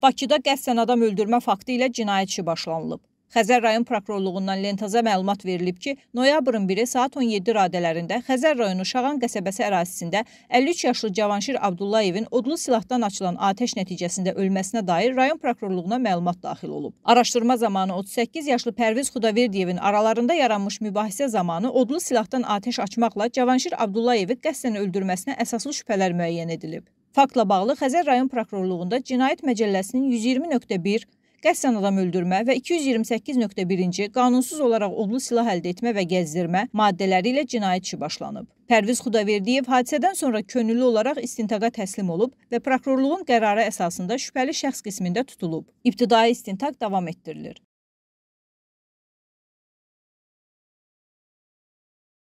Bakıda qəsdən adam öldürmə faktı ilə cinayət işi başlanılıb. Xəzər rayon prokurorluğundan Lent.az-a məlumat verilib ki, noyabrın 1-i saat 17 radələrində Xəzər rayonu Şağan qəsəbəsi ərazisində 53 yaşlı Cavanşir Abdullayevin odlu silahdan açılan atəş nəticəsində ölməsinə dair rayon prokurorluğuna məlumat daxil olub. Araşdırma zamanı 38 yaşlı Pərviz Xudaverdiyevin aralarında yaranmış mübahisə zamanı odlu silahdan atəş açmaqla Cavanşir Abdullayevi qəsdən öldürməsinə əsaslı şübhələr müəyyən edilib. Faktla bağlı Xəzər rayon prokurorluğunda Cinayət Məcəlləsinin 120.1 qəsdən adam öldürmə və 228.1-ci qanunsuz olaraq odlu silah əldə etmə və gəzdirmə maddələri ilə cinayət işi başlanıb. Pərviz Xudaverdiyev hadisədən sonra könüllü olaraq istintaqa təslim olub və prokurorluğun qərarı əsasında şübhəli şəxs qismində tutulub. İbtidai istintaq davam etdirilir.